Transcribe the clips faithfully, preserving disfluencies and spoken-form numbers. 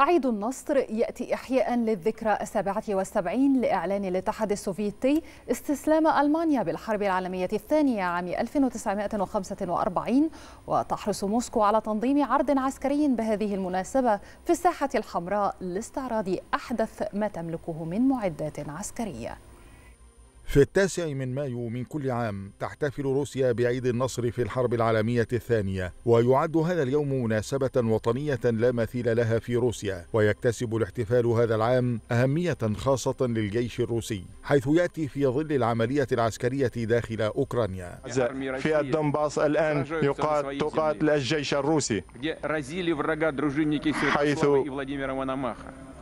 عيد النصر يأتي إحياء للذكرى السابعة والسبعين لإعلان الاتحاد السوفيتي استسلام ألمانيا بالحرب العالمية الثانية عام ألف وتسعمائة وخمسة وأربعين، وتحرص موسكو على تنظيم عرض عسكري بهذه المناسبة في الساحة الحمراء لاستعراض أحدث ما تملكه من معدات عسكرية. في التاسع من مايو من كل عام تحتفل روسيا بعيد النصر في الحرب العالمية الثانية، ويعد هذا اليوم مناسبة وطنية لا مثيل لها في روسيا، ويكتسب الاحتفال هذا العام أهمية خاصة للجيش الروسي، حيث يأتي في ظل العملية العسكرية داخل أوكرانيا. في الدنباس الآن تقاتل الجيش الروسي، حيث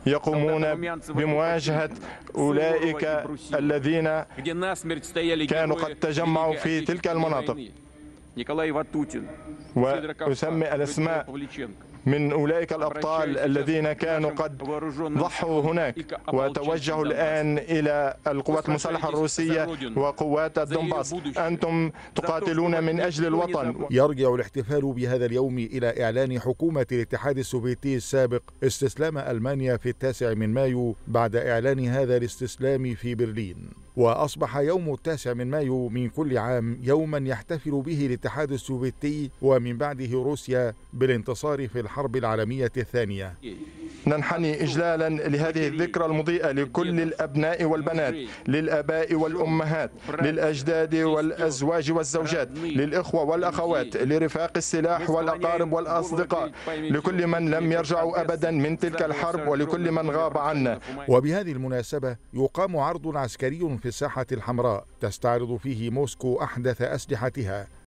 يقومون بمواجهة أولئك الذين كانوا قد تجمعوا في تلك المناطق، وأسمي الأسماء من أولئك الأبطال الذين كانوا قد ضحوا هناك وتوجهوا الآن إلى القوات المسلحة الروسية وقوات الدنباس. أنتم تقاتلون من أجل الوطن. يرجع الاحتفال بهذا اليوم إلى إعلان حكومة الاتحاد السوفيتي السابق استسلام ألمانيا في التاسع من مايو بعد إعلان هذا الاستسلام في برلين. وأصبح يوم التاسع من مايو من كل عام يوما يحتفل به الاتحاد السوفيتي ومن بعده روسيا بالانتصار في الحرب العالمية الثانية. ننحني إجلالا لهذه الذكرى المضيئة لكل الأبناء والبنات، للآباء والأمهات، للأجداد والأزواج والزوجات، للإخوة والأخوات، لرفاق السلاح والأقارب والأصدقاء، لكل من لم يرجعوا أبدا من تلك الحرب ولكل من غاب عنا. وبهذه المناسبة يقام عرض عسكري في الساحة الحمراء تستعرض فيه موسكو أحدث أسلحتها،